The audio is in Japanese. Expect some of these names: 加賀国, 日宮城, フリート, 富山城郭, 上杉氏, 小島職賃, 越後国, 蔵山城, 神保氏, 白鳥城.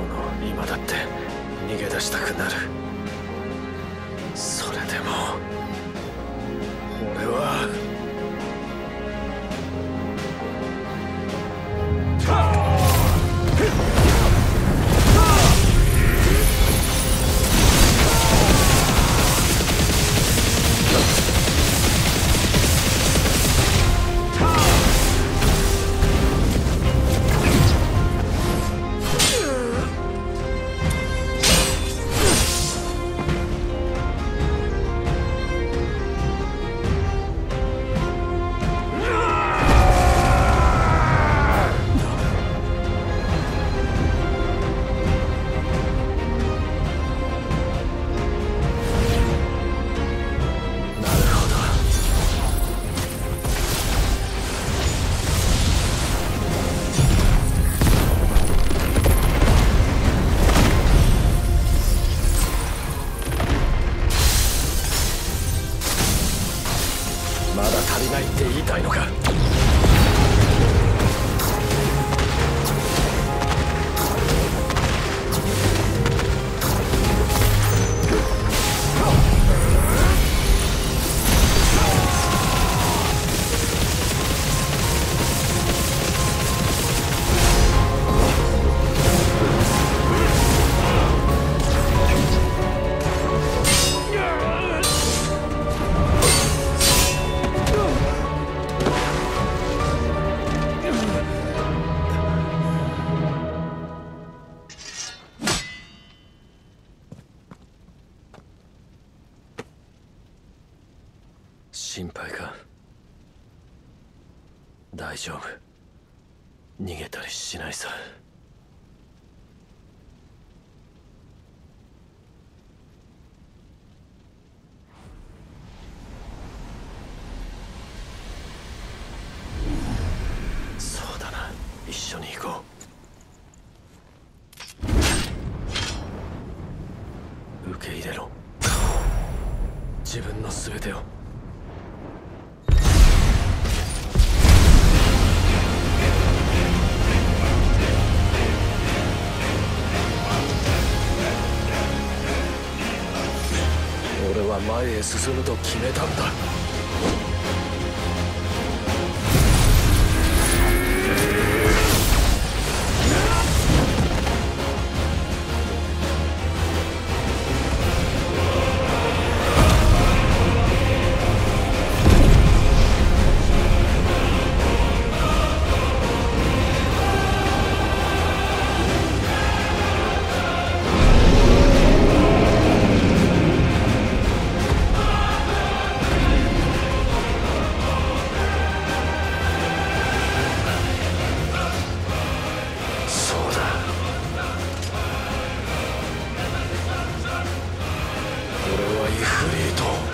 この今だって逃げ出したくなる。それでも俺は。大丈夫、逃げたりしないさ。そうだな、一緒に行こう。受け入れろ、自分の全てを。前へ進むと決めたんだ。フリート。